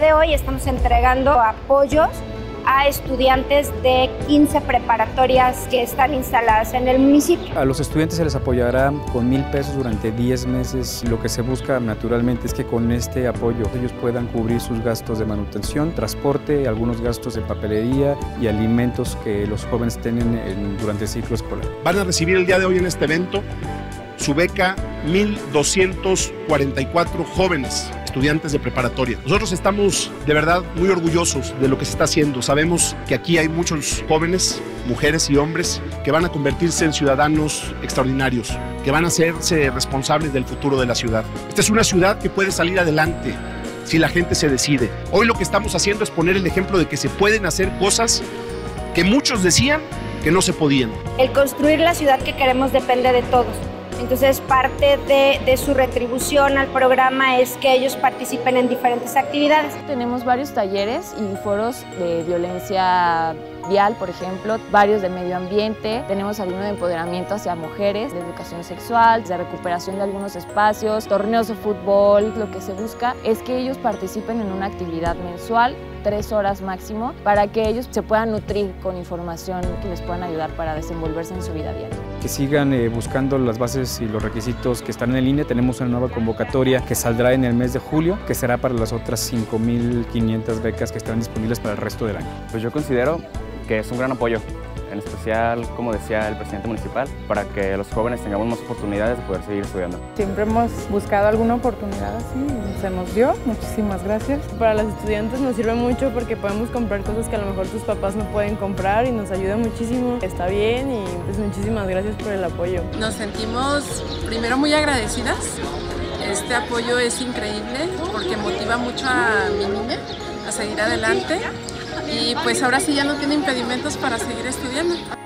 de hoy estamos entregando apoyos a estudiantes de 15 preparatorias que están instaladas en el municipio. A los estudiantes se les apoyará con 1,000 pesos durante 10 meses. Lo que se busca naturalmente es que con este apoyo ellos puedan cubrir sus gastos de manutención, transporte, algunos gastos de papelería y alimentos que los jóvenes tienen durante el ciclo escolar. Van a recibir el día de hoy en este evento su beca 1,244 jóvenes, estudiantes de preparatoria. Nosotros estamos de verdad muy orgullosos de lo que se está haciendo. Sabemos que aquí hay muchos jóvenes, mujeres y hombres que van a convertirse en ciudadanos extraordinarios, que van a hacerse responsables del futuro de la ciudad. Esta es una ciudad que puede salir adelante si la gente se decide. Hoy lo que estamos haciendo es poner el ejemplo de que se pueden hacer cosas que muchos decían que no se podían. El construir la ciudad que queremos depende de todos. Entonces, parte de su retribución al programa es que ellos participen en diferentes actividades. Tenemos varios talleres y foros de violencia vial, por ejemplo, varios de medio ambiente. Tenemos algunos de empoderamiento hacia mujeres, de educación sexual, de recuperación de algunos espacios, torneos de fútbol. Lo que se busca es que ellos participen en una actividad mensual, 3 horas máximo, para que ellos se puedan nutrir con información que les puedan ayudar para desenvolverse en su vida diaria. Que sigan buscando las bases y los requisitos que están en línea. Tenemos una nueva convocatoria que saldrá en el mes de julio, que será para las otras 5,500 becas que están disponibles para el resto del año. Pues yo considero que es un gran apoyo, en especial, como decía el presidente municipal, para que los jóvenes tengamos más oportunidades de poder seguir estudiando. Siempre hemos buscado alguna oportunidad así, se nos dio, muchísimas gracias. Para los estudiantes nos sirve mucho porque podemos comprar cosas que a lo mejor sus papás no pueden comprar y nos ayuda muchísimo. Está bien y pues muchísimas gracias por el apoyo. Nos sentimos primero muy agradecidas, este apoyo es increíble porque motiva mucho a mi niña a seguir adelante. Y pues ahora sí ya no tiene impedimentos para seguir estudiando.